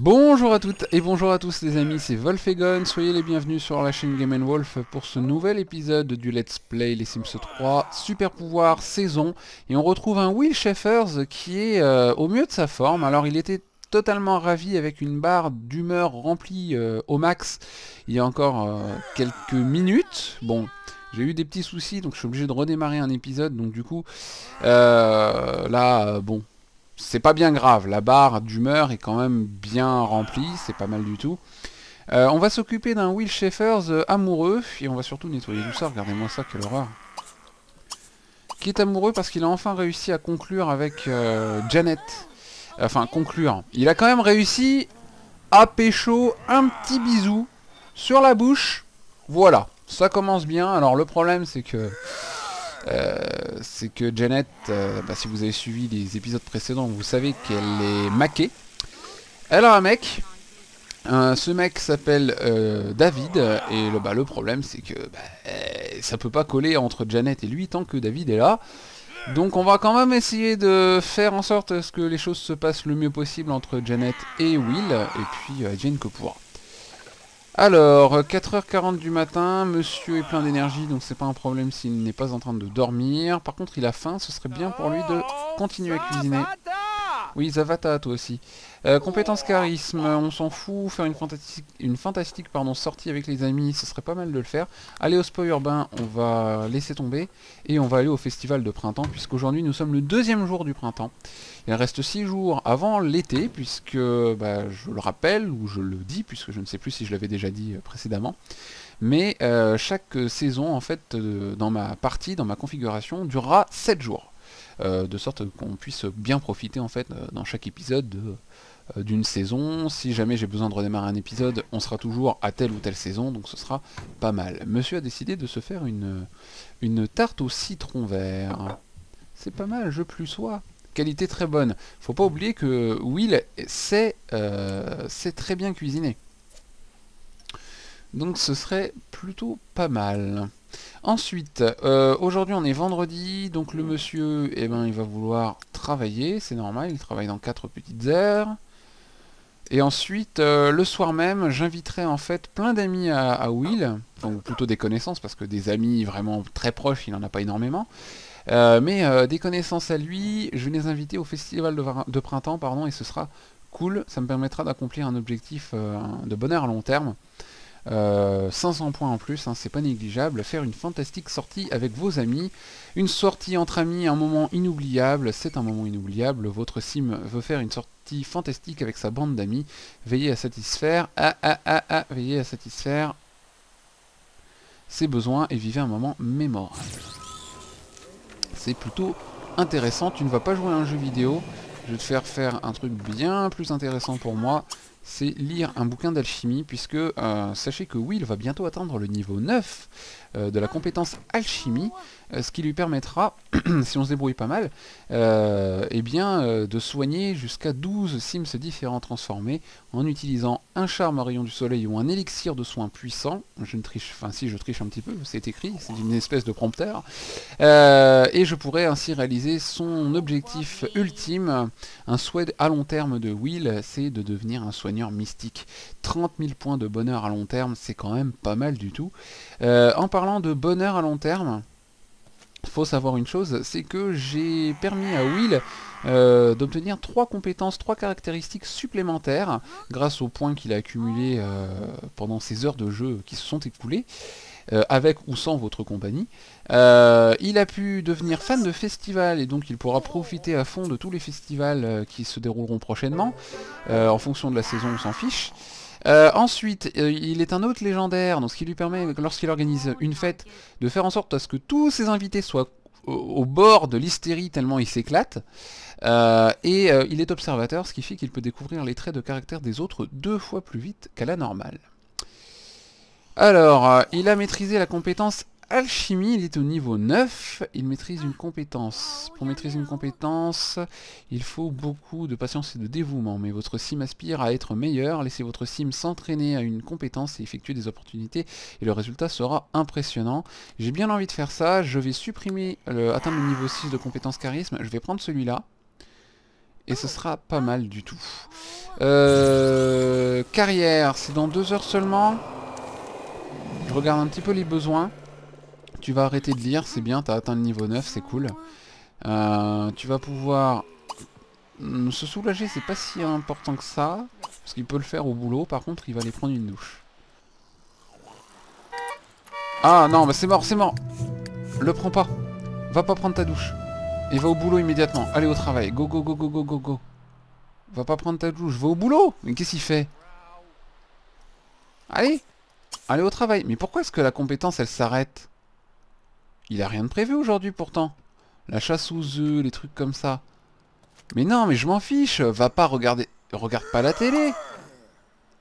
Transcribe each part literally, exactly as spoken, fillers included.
Bonjour à toutes et bonjour à tous les amis, c'est Wolphegon, soyez les bienvenus sur la chaîne Game and Wolf pour ce nouvel épisode du Let's Play Les Sims trois Super Pouvoir saison. Et on retrouve un Will Schaeffer qui est euh, au mieux de sa forme. Alors il était totalement ravi avec une barre d'humeur remplie euh, au max il y a encore euh, quelques minutes. Bon, j'ai eu des petits soucis donc je suis obligé de redémarrer un épisode, donc du coup euh, là euh, bon... c'est pas bien grave, la barre d'humeur est quand même bien remplie, c'est pas mal du tout. Euh, on va s'occuper d'un Will Schaeffer euh, amoureux, et on va surtout nettoyer tout ça, regardez-moi ça, quelle horreur. Qui est amoureux parce qu'il a enfin réussi à conclure avec euh, Janet. Enfin, conclure. Il a quand même réussi à pécho un petit bisou sur la bouche. Voilà, ça commence bien. Alors le problème c'est que... Euh, c'est que Janet, euh, bah, si vous avez suivi les épisodes précédents, vous savez qu'elle est maquée. Elle a un mec. Euh, ce mec s'appelle euh, David. Et le, bah, le problème, c'est que bah, euh, ça peut pas coller entre Janet et lui tant que David est là. Donc on va quand même essayer de faire en sorte à ce que les choses se passent le mieux possible entre Janet et Will. Et puis euh, Jane que pourra. Alors, quatre heures quarante du matin, monsieur est plein d'énergie, donc c'est pas un problème s'il n'est pas en train de dormir. Par contre, il a faim, ce serait bien pour lui de continuer à cuisiner. Oui, Zavata, toi aussi. Euh, compétence charisme, on s'en fout. Faire une fantastique, une fantastique pardon, sortie avec les amis, ce serait pas mal de le faire. Aller au spa urbain, on va laisser tomber. Et on va aller au festival de printemps, puisqu'aujourd'hui, nous sommes le deuxième jour du printemps. Il reste six jours avant l'été, puisque bah, je le rappelle, ou je le dis, puisque je ne sais plus si je l'avais déjà dit précédemment. Mais euh, chaque saison, en fait, euh, dans ma partie, dans ma configuration, durera sept jours. Euh, de sorte qu'on puisse bien profiter, en fait, euh, dans chaque épisode euh, d'une saison. Si jamais j'ai besoin de redémarrer un épisode, on sera toujours à telle ou telle saison, donc ce sera pas mal. Monsieur a décidé de se faire une, une tarte au citron vert. C'est pas mal, je plus sois. Qualité très bonne. Faut pas oublier que Will sait, euh, sait très bien cuisiner. Donc ce serait plutôt pas mal. Ensuite, euh, aujourd'hui on est vendredi, donc le monsieur, eh ben, il va vouloir travailler, c'est normal, il travaille dans quatre petites heures. Et ensuite, euh, le soir même, j'inviterai en fait plein d'amis à, à Will, enfin, ou plutôt des connaissances, parce que des amis vraiment très proches, il n'en a pas énormément. Euh, mais euh, des connaissances à lui, je vais les inviter au festival de, de printemps, pardon, et ce sera cool, ça me permettra d'accomplir un objectif euh, de bonheur à long terme. Euh, cinq cents points en plus, hein, c'est pas négligeable. Faire une fantastique sortie avec vos amis, une sortie entre amis, un moment inoubliable, c'est un moment inoubliable. Votre sim veut faire une sortie fantastique avec sa bande d'amis. Veillez à satisfaire, ah ah ah ah, veillez à satisfaire ses besoins et vivez un moment mémorable. C'est plutôt intéressant. Tu ne vas pas jouer à un jeu vidéo, je vais te faire faire un truc bien plus intéressant pour moi. C'est lire un bouquin d'alchimie, puisque euh, sachez que Will va bientôt atteindre le niveau neuf euh, de la compétence alchimie, euh, ce qui lui permettra, si on se débrouille pas mal, euh, eh bien, euh, de soigner jusqu'à douze sims différents transformés en utilisant un charme à rayon du soleil ou un élixir de soins puissant. Je ne triche, enfin si je triche un petit peu, c'est écrit, c'est une espèce de prompteur. Euh, et je pourrais ainsi réaliser son objectif ultime, un souhait à long terme de Will, c'est de devenir un soigneur mystique. trente mille points de bonheur à long terme, c'est quand même pas mal du tout. Euh, en parlant de bonheur à long terme, faut savoir une chose, c'est que j'ai permis à Will euh, d'obtenir trois compétences, trois caractéristiques supplémentaires grâce aux points qu'il a accumulés euh, pendant ces heures de jeu qui se sont écoulées. Euh, avec ou sans votre compagnie. Euh, il a pu devenir fan de festivals et donc il pourra profiter à fond de tous les festivals euh, qui se dérouleront prochainement. Euh, en fonction de la saison, on s'en fiche. Euh, ensuite, euh, il est un hôte légendaire, donc ce qui lui permet, lorsqu'il organise une fête, de faire en sorte à ce que tous ses invités soient au, au bord de l'hystérie tellement ils s'éclatent. Euh, et euh, il est observateur, ce qui fait qu'il peut découvrir les traits de caractère des autres deux fois plus vite qu'à la normale. Alors, euh, il a maîtrisé la compétence alchimie, il est au niveau neuf, il maîtrise une compétence. Pour maîtriser une compétence, il faut beaucoup de patience et de dévouement, mais votre sim aspire à être meilleur, laissez votre sim s'entraîner à une compétence et effectuer des opportunités, et le résultat sera impressionnant. J'ai bien envie de faire ça, je vais supprimer, le, atteindre le niveau six de compétence charisme, je vais prendre celui-là. Et ce sera pas mal du tout. Euh, carrière, c'est dans deux heures seulement. Je regarde un petit peu les besoins. Tu vas arrêter de lire, c'est bien, t'as atteint le niveau neuf, c'est cool. Euh, tu vas pouvoir se soulager, c'est pas si important que ça. Parce qu'il peut le faire au boulot, par contre il va aller prendre une douche. Ah non, bah c'est mort, c'est mort. Le prends pas. Va pas prendre ta douche. Et va au boulot immédiatement. Allez au travail. Go, go, go, go, go, go, go. Va pas prendre ta douche. Va au boulot. Mais qu'est-ce qu'il fait? Allez. Allez au travail. Mais pourquoi est-ce que la compétence, elle s'arrête? Il a rien de prévu aujourd'hui pourtant. La chasse aux œufs, les trucs comme ça. Mais non, mais je m'en fiche. Va pas regarder... Regarde pas la télé.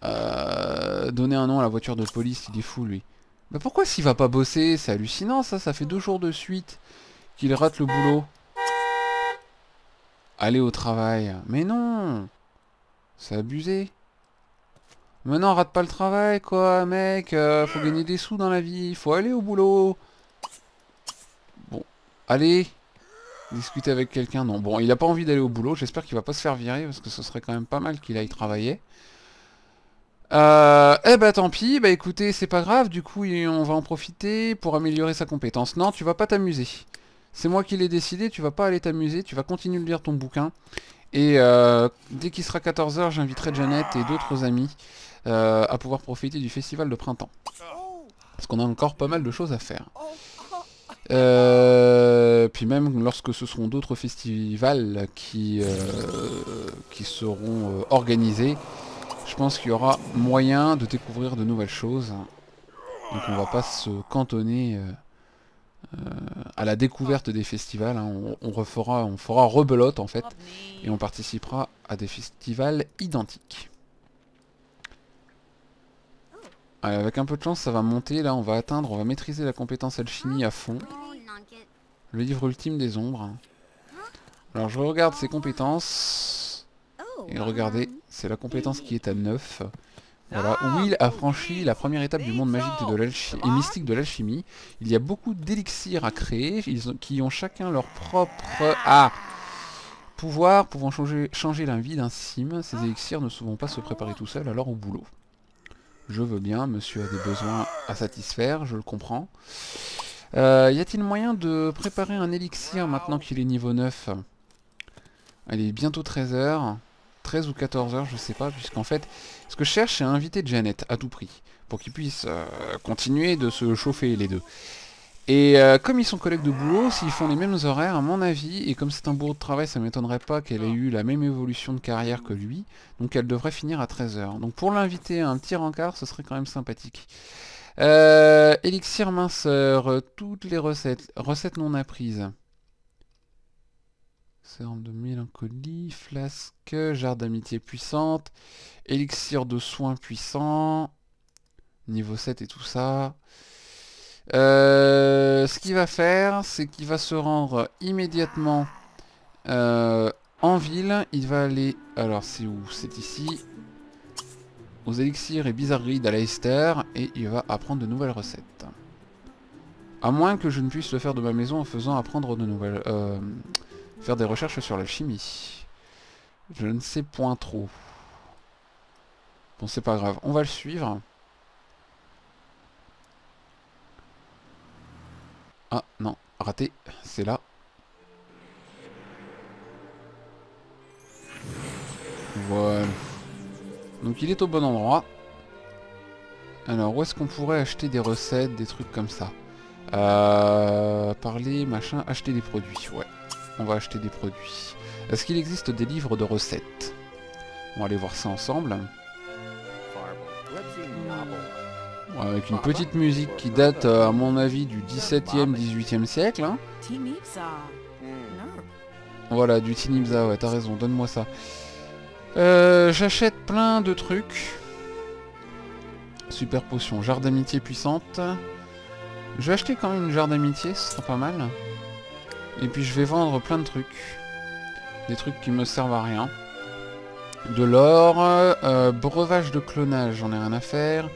Euh... Donner un nom à la voiture de police, il est fou, lui. Mais pourquoi s'il va pas bosser? C'est hallucinant, ça. Ça fait deux jours de suite qu'il rate le boulot. Aller au travail. Mais non. C'est abusé. Maintenant, rate pas le travail, quoi, mec. Euh, faut gagner des sous dans la vie. Faut aller au boulot. Bon. Allez. Discuter avec quelqu'un. Non. Bon, il a pas envie d'aller au boulot. J'espère qu'il va pas se faire virer, parce que ce serait quand même pas mal qu'il aille travailler. Euh, eh bah tant pis, bah écoutez, c'est pas grave, du coup on va en profiter pour améliorer sa compétence. Non, tu vas pas t'amuser. C'est moi qui l'ai décidé, tu vas pas aller t'amuser, tu vas continuer de lire ton bouquin. Et euh, dès qu'il sera quatorze heures, j'inviterai Janet et d'autres amis euh, à pouvoir profiter du festival de printemps. Parce qu'on a encore pas mal de choses à faire. Euh, puis même lorsque ce seront d'autres festivals qui, euh, qui seront euh, organisés, je pense qu'il y aura moyen de découvrir de nouvelles choses. Donc on va pas se cantonner euh, euh, à la découverte des festivals. Hein. On, on refera, on fera rebelote en fait. Et on participera à des festivals identiques. Allez, avec un peu de chance ça va monter. Là on va atteindre, on va maîtriser la compétence alchimie à fond. Le livre ultime des ombres. Alors je regarde ses compétences. Et regardez, c'est la compétence qui est à neuf. Voilà, Will a franchi la première étape du monde magique de l'alchimie et mystique de l'alchimie. Il y a beaucoup d'élixirs à créer, ils ont, qui ont chacun leur propre ah, pouvoir, pouvant changer, changer la vie d'un sim. Ces élixirs ne vont pas se préparer tout seuls, alors au boulot. Je veux bien, monsieur a des besoins à satisfaire, je le comprends. Euh, y a-t-il moyen de préparer un élixir maintenant qu'il est niveau neuf? Allez, bientôt treize heures. treize ou quatorze heures, je sais pas, puisqu'en fait, ce que je cherche, c'est à inviter Janet à tout prix, pour qu'ils puissent euh, continuer de se chauffer les deux. Et euh, comme ils sont collègues de boulot, s'ils font les mêmes horaires, à mon avis, et comme c'est un boulot de travail, ça m'étonnerait pas qu'elle ait eu la même évolution de carrière que lui, donc elle devrait finir à treize heures. Donc pour l'inviter à un petit rencard, ce serait quand même sympathique. Euh, élixir minceur, toutes les recettes, recettes non apprises. Sérum de mélancolie, flasque, jarre d'amitié puissante, élixir de soins puissant, niveau sept et tout ça. Euh, ce qu'il va faire, c'est qu'il va se rendre immédiatement euh, en ville. Il va aller, alors c'est où? C'est ici, aux élixirs et bizarreries d'Aleister, et il va apprendre de nouvelles recettes. À moins que je ne puisse le faire de ma maison en faisant apprendre de nouvelles... Euh, faire des recherches sur l'alchimie. Je ne sais point trop. Bon, c'est pas grave. On va le suivre. Ah, non. Raté. C'est là. Voilà. Donc, il est au bon endroit. Alors, où est-ce qu'on pourrait acheter des recettes, des trucs comme ça? Euh... Parler, machin, acheter des produits. Ouais. On va acheter des produits. Est-ce qu'il existe des livres de recettes? On va aller voir ça ensemble. Avec une petite musique qui date, à mon avis, du dix-septième, dix-huitième siècle. Hein. Voilà, du Tinibza, ouais, t'as raison, donne-moi ça. Euh, J'achète plein de trucs. Super potion, jarre d'amitié puissante. Je vais acheter quand même une jarre d'amitié, ce sera pas mal. Et puis je vais vendre plein de trucs. Des trucs qui me servent à rien. De l'or, euh, breuvage de clonage, j'en ai rien à faire.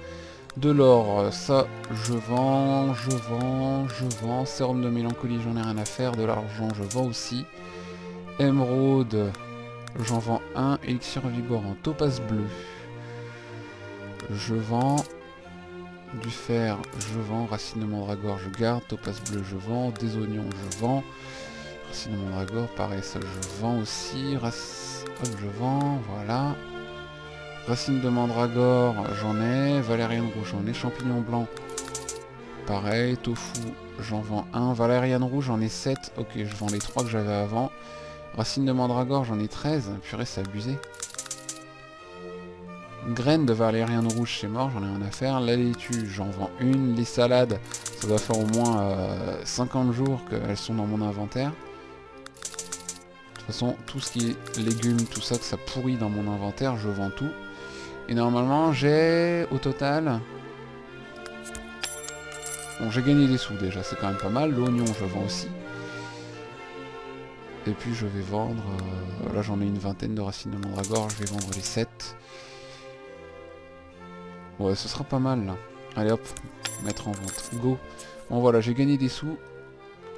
De l'or, ça, je vends, je vends, je vends. Sérum de mélancolie, j'en ai rien à faire. De l'argent, je vends aussi. Émeraude, j'en vends un. Élixir vigorant, topaz bleu. je vends. Du fer, je vends. Racine de mandragore, je garde. Topaz bleu, je vends. Des oignons, je vends. Racine de mandragore, pareil, ça je vends aussi. Rac... Hop, je vends, voilà. Racine de mandragore, j'en ai. Valériane rouge, j'en ai. Champignons blancs, pareil. Tofu, j'en vends un. Valériane rouge, j'en ai sept. Ok, je vends les trois que j'avais avant. Racine de mandragore, j'en ai treize. Purée, c'est abusé. Graines de valériane rouge, c'est mort, j'en ai rien à faire. La laitue, j'en vends une. Les salades, ça doit faire au moins euh, cinquante jours qu'elles sont dans mon inventaire. De toute façon, tout ce qui est légumes, tout ça, que ça pourrit dans mon inventaire, je vends tout. Et normalement, j'ai au total... Bon, j'ai gagné des sous déjà, c'est quand même pas mal. L'oignon, je vends aussi. Et puis, je vais vendre... Euh... Là, j'en ai une vingtaine de racines de mandragore, je vais vendre les sept. Ouais, ce sera pas mal là. Allez hop, mettre en vente. Go. Bon voilà, j'ai gagné des sous.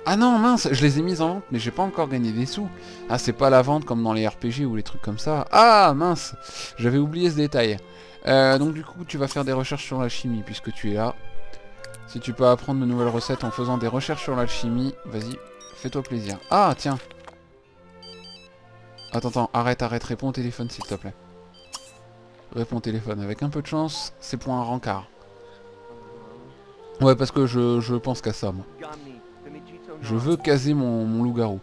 Ah non, mince, je les ai mises en vente, mais j'ai pas encore gagné des sous. Ah, c'est pas la vente comme dans les R P G ou les trucs comme ça. Ah mince, j'avais oublié ce détail. Euh, donc du coup, tu vas faire des recherches sur la chimie puisque tu es là. Si tu peux apprendre de nouvelles recettes en faisant des recherches sur l'alchimie, vas-y, fais-toi plaisir. Ah tiens. Attends, attends, arrête, arrête, réponds au téléphone s'il te plaît. Réponds téléphone, avec un peu de chance, c'est pour un rencard. Ouais, parce que je, je pense qu'à ça, moi. Je veux caser mon, mon loup-garou.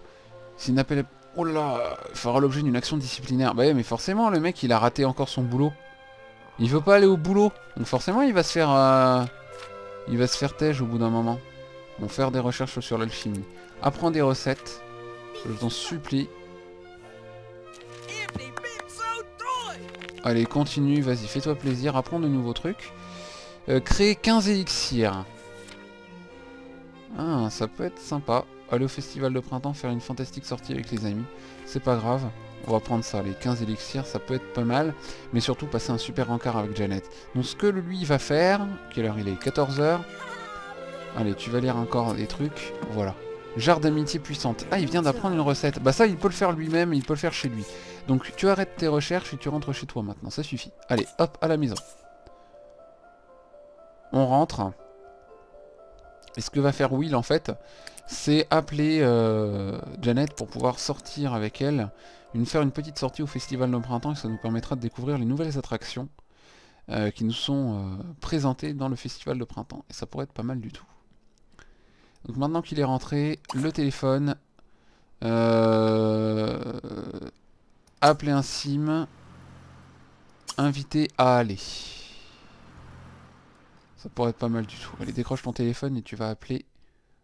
S'il n'appelle... Oh là, il fera l'objet d'une action disciplinaire. Bah ouais, mais forcément, le mec, il a raté encore son boulot. Il veut pas aller au boulot. Donc forcément, il va se faire... Euh... Il va se faire tège au bout d'un moment. Bon, faire des recherches sur l'alchimie. Apprends des recettes. Je t'en supplie. Allez, continue, vas-y, fais-toi plaisir, apprends de nouveaux trucs. Euh, créer quinze élixirs. Ah, ça peut être sympa. Aller au festival de printemps, faire une fantastique sortie avec les amis. C'est pas grave, on va prendre ça, les quinze élixirs, ça peut être pas mal. Mais surtout, passer un super rencard avec Janet. Donc ce que lui va faire, quelle heure il est, quatorze heures. Allez, tu vas lire encore des trucs, voilà. Jarre d'amitié puissante. Ah, il vient d'apprendre une recette. Bah ça, il peut le faire lui-même, il peut le faire chez lui. Donc tu arrêtes tes recherches et tu rentres chez toi maintenant, ça suffit. Allez, hop, à la maison. On rentre. Et ce que va faire Will, en fait, c'est appeler euh, Janet pour pouvoir sortir avec elle. Une, faire une petite sortie au festival de printemps, et ça nous permettra de découvrir les nouvelles attractions euh, qui nous sont euh, présentées dans le festival de printemps. Et ça pourrait être pas mal du tout. Donc maintenant qu'il est rentré, le téléphone, euh, appeler un sim, inviter à aller. Ça pourrait être pas mal du tout. Allez, décroche ton téléphone et tu vas appeler.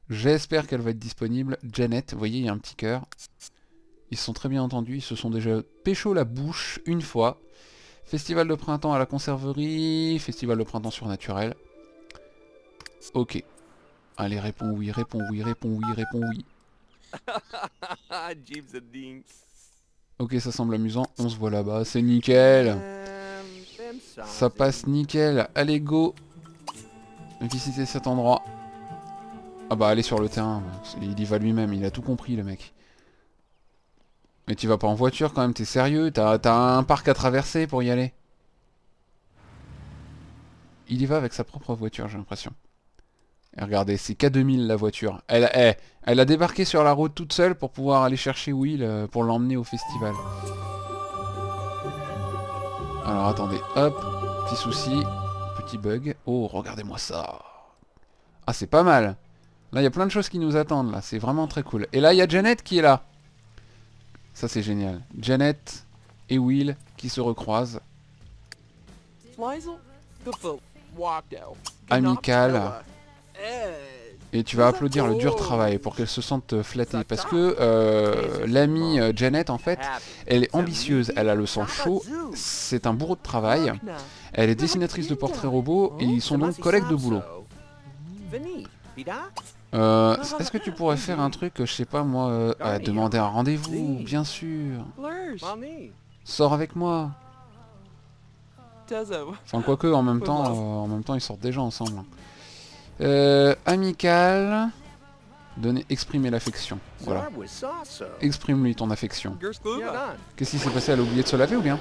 J'espère qu'elle va être disponible. Janet, vous voyez, il y a un petit cœur. Ils se sont très bien entendus, ils se sont déjà pécho la bouche une fois. Festival de printemps à la conserverie, festival de printemps surnaturel. Ok. Allez, réponds oui, réponds oui, réponds oui, réponds oui. Ok, ça semble amusant. On se voit là-bas, c'est nickel. Ça passe nickel. Allez, go. Visiter cet endroit. Ah bah, allez sur le terrain. Il y va lui-même, il a tout compris, le mec. Mais tu vas pas en voiture quand même, t'es sérieux? T'as un parc à traverser pour y aller. Il y va avec sa propre voiture, j'ai l'impression. Et regardez, c'est K deux mille la voiture. Elle, elle, elle a débarqué sur la route toute seule pour pouvoir aller chercher Will pour l'emmener au festival. Alors attendez, hop, petit souci, petit bug. Oh, regardez-moi ça. Ah, c'est pas mal. Là, il y a plein de choses qui nous attendent, là. C'est vraiment très cool. Et là, il y a Janet qui est là. Ça, c'est génial. Janet et Will qui se recroisent. Amical. Et tu vas applaudir le dur travail pour qu'elle se sente flattée. Parce que euh, l'amie Janet, en fait, elle est ambitieuse, elle a le sang chaud, c'est un bourreau de travail. Elle est dessinatrice de portraits robots et ils sont donc collègues de boulot. Euh, Est-ce que tu pourrais faire un truc, je sais pas moi, euh, à demander un rendez-vous, bien sûr. Sors avec moi. Enfin, quoique, en même temps, euh, en même temps, ils sortent déjà ensemble. Euh, amical, donner, exprimer l'affection, voilà. Exprime-lui ton affection. Qu'est-ce qui s'est passé? Elle a oublié de se laver ou bien?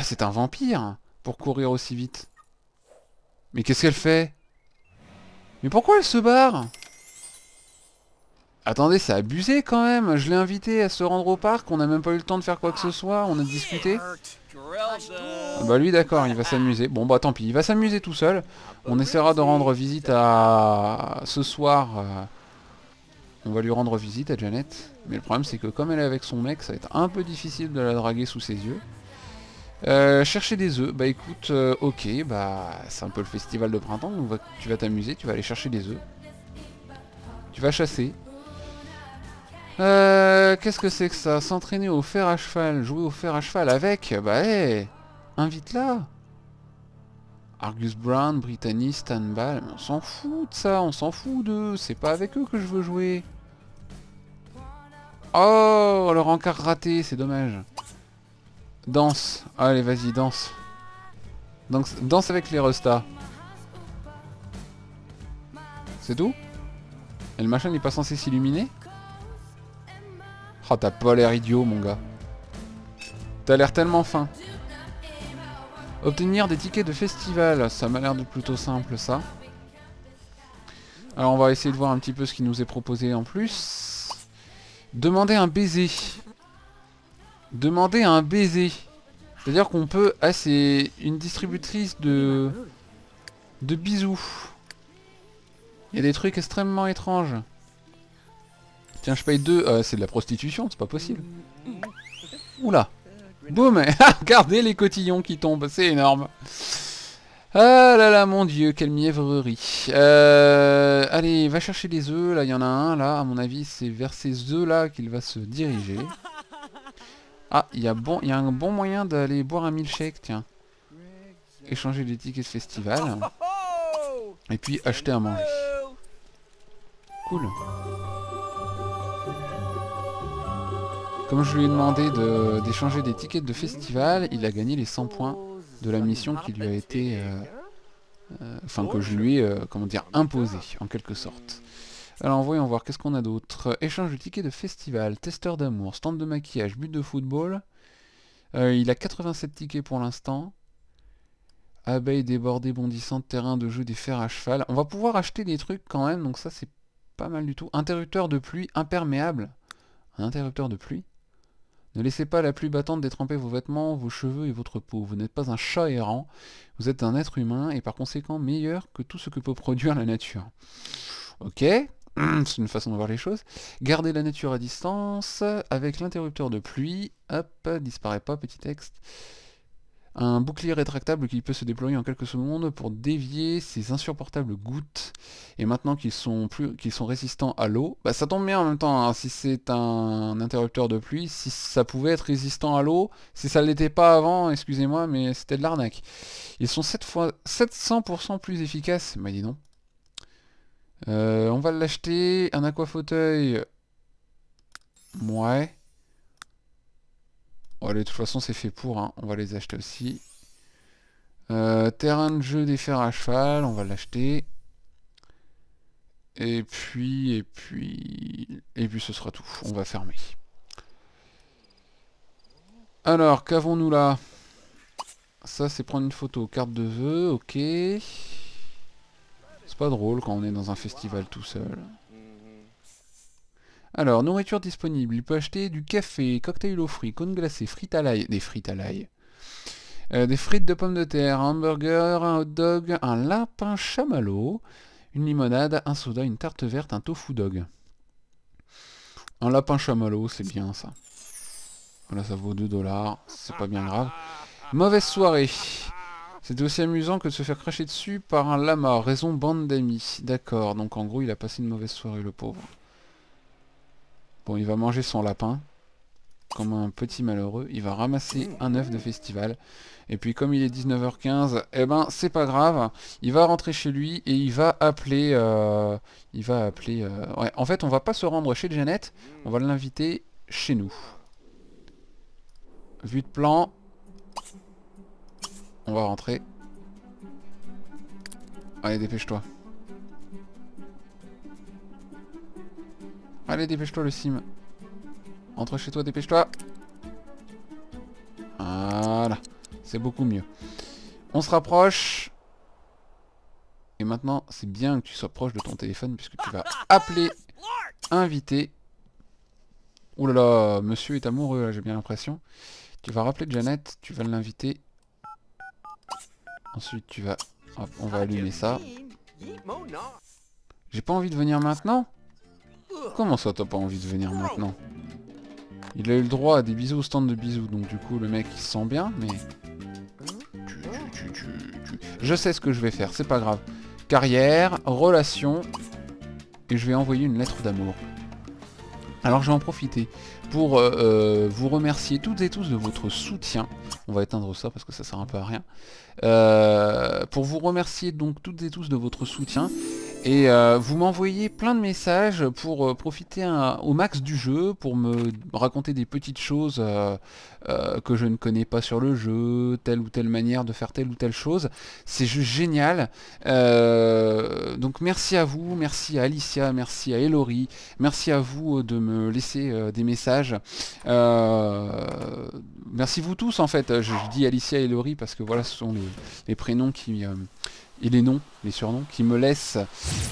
Ah, c'est un vampire pour courir aussi vite. Mais qu'est-ce qu'elle fait? Mais pourquoi elle se barre? Attendez, c'est abusé quand même. Je l'ai invitée à se rendre au parc, on n'a même pas eu le temps de faire quoi que ce soit, on a discuté. Ah bah lui d'accord, il va s'amuser. Bon bah tant pis, il va s'amuser tout seul. On essaiera de rendre visite à... Ce soir, euh... on va lui rendre visite à Janet. Mais le problème c'est que comme elle est avec son mec, ça va être un peu difficile de la draguer sous ses yeux. Euh, chercher des œufs, bah écoute, euh, ok, bah c'est un peu le festival de printemps, donc va... tu vas t'amuser, tu vas aller chercher des œufs. Tu vas chasser. Euh, qu'est-ce que c'est que ça? S'entraîner au fer à cheval, jouer au fer à cheval avec, bah hey, invite-la. Argus Brown, Britannia, Stanball, on s'en fout de ça, on s'en fout d'eux, c'est pas avec eux que je veux jouer. Oh, le rencard raté, c'est dommage. Danse, allez vas-y, danse. danse. Danse avec les Rusta. C'est tout? Et le machin n'est pas censé s'illuminer? Oh, t'as pas l'air idiot, mon gars. T'as l'air tellement fin. Obtenir des tickets de festival. Ça m'a l'air de plutôt simple, ça. Alors, on va essayer de voir un petit peu ce qui nous est proposé en plus. Demander un baiser. Demander un baiser. C'est-à-dire qu'on peut... Ah, c'est une distributrice de... de bisous. Il y a des trucs extrêmement étranges. Tiens, je paye deux, euh, c'est de la prostitution, c'est pas possible. Oula. Boum. Regardez les cotillons qui tombent, c'est énorme. Ah là là, mon dieu, quelle mièvrerie. Euh, allez, va chercher les œufs, là, il y en a un, là, à mon avis, c'est vers ces œufs là qu'il va se diriger. Ah, il y a bon, il y a un bon moyen d'aller boire un milkshake, tiens. Échanger des tickets de festival. Et puis acheter à manger. Cool. Comme je lui ai demandé d'échanger de, des tickets de festival, il a gagné les cent points de la mission qui lui a été... Euh, euh, enfin, que je lui ai, euh, comment dire, imposée, en quelque sorte. Alors, voyons voir, qu'est-ce qu'on a d'autre? Échange de tickets de festival, testeur d'amour, stand de maquillage, but de football. Euh, il a quatre-vingt-sept tickets pour l'instant. Abeilles débordées, bondissantes, terrain de jeu, des fers à cheval. On va pouvoir acheter des trucs quand même, donc ça, c'est pas mal du tout. Interrupteur de pluie, imperméable. Un interrupteur de pluie. Ne laissez pas la pluie battante détremper vos vêtements, vos cheveux et votre peau. Vous n'êtes pas un chat errant, vous êtes un être humain et par conséquent meilleur que tout ce que peut produire la nature. Ok, c'est une façon de voir les choses. Gardez la nature à distance avec l'interrupteur de pluie. Hop, disparaît pas, petit texte. Un bouclier rétractable qui peut se déployer en quelques secondes pour dévier ces insupportables gouttes. Et maintenant qu'ils sont plus, qu'ils sont résistants à l'eau, bah ça tombe bien en même temps, hein. Si c'est un interrupteur de pluie, si ça pouvait être résistant à l'eau, si ça ne l'était pas avant, excusez-moi, mais c'était de l'arnaque. Ils sont sept fois sept cents pour cent plus efficaces, bah dis donc. Euh, on va l'acheter, un aquafauteuil, ouais. Bon allez, de toute façon c'est fait pour, hein. On va les acheter aussi. Euh, terrain de jeu des fers à cheval, on va l'acheter. Et puis, et puis, et puis ce sera tout. On va fermer. Alors, qu'avons-nous là? Ça, c'est prendre une photo. Carte de vœux, ok. C'est pas drôle quand on est dans un festival tout seul. Alors, nourriture disponible. Il peut acheter du café, cocktail aux fruits, cône glacée, frites à l'ail. Des frites à l'ail. Euh, des frites de pommes de terre, un hamburger, un hot dog, un lapin chamallow. Une limonade, un soda, une tarte verte, un tofu dog. Un lapin chamallow, c'est bien ça. Là ça vaut deux dollars, c'est pas bien grave. Mauvaise soirée. C'était aussi amusant que de se faire cracher dessus par un lama, raison bande d'amis. D'accord, donc en gros il a passé une mauvaise soirée le pauvre. Bon, il va manger son lapin, comme un petit malheureux. Il va ramasser un œuf de festival. Et puis comme il est dix-neuf heures quinze, eh ben c'est pas grave, il va rentrer chez lui et il va appeler, euh, il va appeler, euh, ouais. En fait on va pas se rendre chez Janet, on va l'inviter chez nous. Vue de plan, on va rentrer. Allez dépêche-toi. Allez dépêche-toi le sim. Entre chez toi, dépêche-toi. Voilà. c'est beaucoup mieux. On se rapproche. Et maintenant, c'est bien que tu sois proche de ton téléphone puisque tu vas appeler, inviter. Ouh là là, monsieur est amoureux, j'ai bien l'impression. Tu vas rappeler Janet, tu vas l'inviter. Ensuite, tu vas... Hop, on va allumer ça. J'ai pas envie de venir maintenant? Comment ça, t'as pas envie de venir maintenant? Il a eu le droit à des bisous au stand de bisous, donc du coup, le mec, il se sent bien, mais... Je sais ce que je vais faire, c'est pas grave. Carrière, relation, et je vais envoyer une lettre d'amour. Alors je vais en profiter pour euh, vous remercier toutes et tous de votre soutien. On va éteindre ça parce que ça sert un peu à rien. Euh, pour vous remercier donc toutes et tous de votre soutien. Et euh, vous m'envoyez plein de messages pour euh, profiter un, au max du jeu, pour me raconter des petites choses euh, euh, que je ne connais pas sur le jeu, telle ou telle manière de faire telle ou telle chose. C'est juste génial. Euh, donc merci à vous, merci à Alicia, merci à Elory, merci à vous de me laisser euh, des messages. Euh, merci vous tous en fait. Je, je dis Alicia et Elory parce que voilà, ce sont les, les prénoms qui... Euh, et les noms, les surnoms, qui me laissent,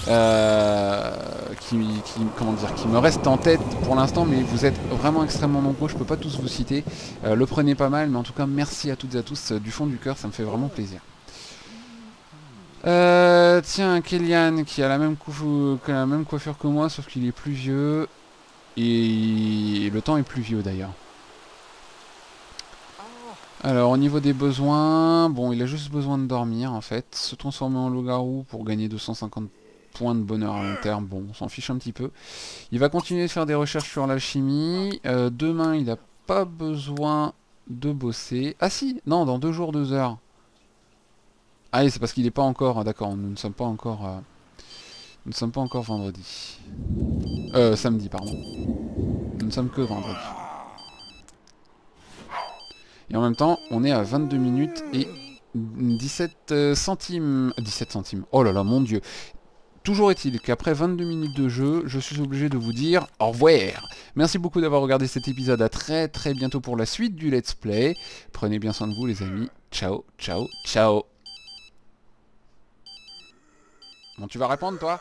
euh, qui, qui, comment dire, qui me restent en tête pour l'instant, mais vous êtes vraiment extrêmement nombreux, je peux pas tous vous citer, euh, le prenez pas mal, mais en tout cas merci à toutes et à tous, euh, du fond du cœur, ça me fait vraiment plaisir. Euh, tiens, Kélian qui a la même, couf- la même coiffure que moi, sauf qu'il est plus vieux, et le temps est plus vieux d'ailleurs. Alors au niveau des besoins, bon il a juste besoin de dormir en fait, se transformer en loup-garou pour gagner deux cent cinquante points de bonheur à long terme, bon on s'en fiche un petit peu. Il va continuer de faire des recherches sur l'alchimie, euh, demain il n'a pas besoin de bosser, ah si, non dans deux jours, deux heures. Ah oui c'est parce qu'il n'est pas encore, d'accord, nous ne sommes pas encore, euh, nous ne sommes pas encore vendredi, euh samedi pardon, nous ne sommes que vendredi. Et en même temps, on est à vingt-deux minutes et dix-sept centimes. dix-sept centimes. Oh là là, mon dieu. Toujours est-il qu'après vingt-deux minutes de jeu, je suis obligé de vous dire au revoir. Merci beaucoup d'avoir regardé cet épisode. À très très bientôt pour la suite du Let's Play. Prenez bien soin de vous les amis. Ciao, ciao, ciao. Bon, tu vas répondre toi ?